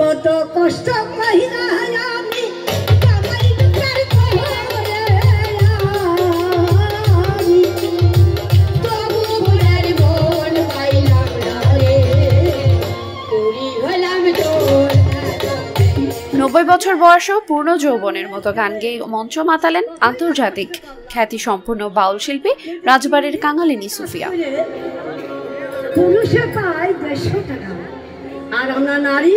কত কষ্ট কইরা আমি আমার বিচার করে আমি তবু ভুলের বল পাইলাম না রে পুরি হলাম তোর 90 বছর বয়সেও পূর্ণ যৌবনের মতো গান গেয়ে মঞ্চ মাতালেন আন্তর্জাতিক খ্যাতি সম্পন্ন বাউল শিল্পী রাজবাড়ির কাঙালিনী সুফিয়া। পুরুষে পায় 200 টাকা আর আমরা নারী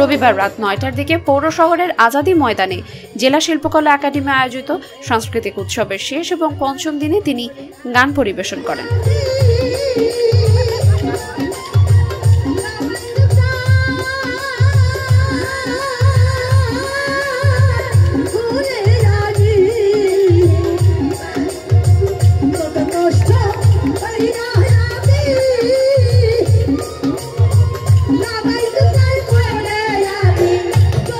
রবিবার রাত ৯টার দিকে পৌর শহরের আজাদী ময়দানে জেলা শিল্পকলা একাডেমি আয়োজিত সাংস্কৃতিক উৎসবের শেষ এবং পঞ্চম দিনে তিনি গান পরিবেশন করেন।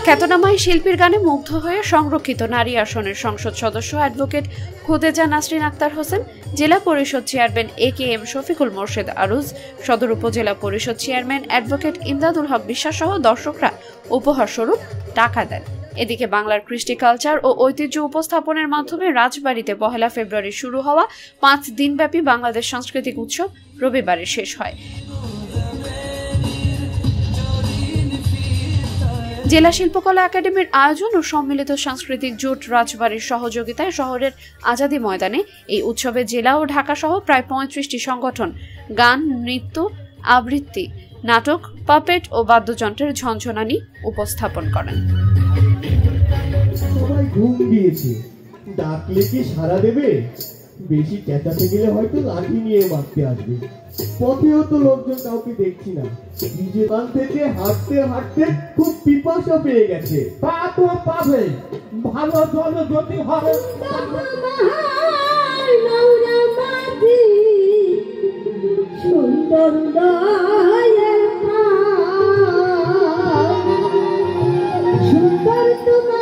খ্যাতনামাই শিল্পীর গানে মুগ্ধ হয়ে সংরক্ষিত নারী আসনের সংসদ সদস্য অ্যাডভোকেট খোদেজা নাসরিন আক্তার হোসেন, জেলা পরিষদ চেয়ারম্যান AKM শফিকুল মোরশেদ আরুজ, সদর উপজেলা পরিষদ চেয়ারম্যান অ্যাডভোকেট ইমদাদুল হক বিশ্বাস সহ দর্শকরা উপহার স্বরূপ টাকা দেন। এদিকে বাংলার কৃষ্টি কালচার ও ঐতিহ্য উপস্থাপনের মাধ্যমে রাজবাড়িতে 1 ফেব্রুয়ারি শুরু হওয়া 5 দিনব্যাপী বাংলাদেশ সাংস্কৃতিক উৎসব রবিবারে শেষ হয়। জেলা শিল্পকলা একাডেমির আয়োজন ও সম্মিলিত সাংস্কৃতিক জোট রাজবাড়ির সহযোগিতায় শহরের আজাদী ময়দানে এই উৎসবে জেলা ও ঢাকা সহ প্রায় 35টি সংগঠন গান, নৃত্য, আবৃত্তি, নাটক, পাপেট ও বাদ্যযন্ত্রের ঝনঝনানি উপস্থাপন করেন। সুন্দর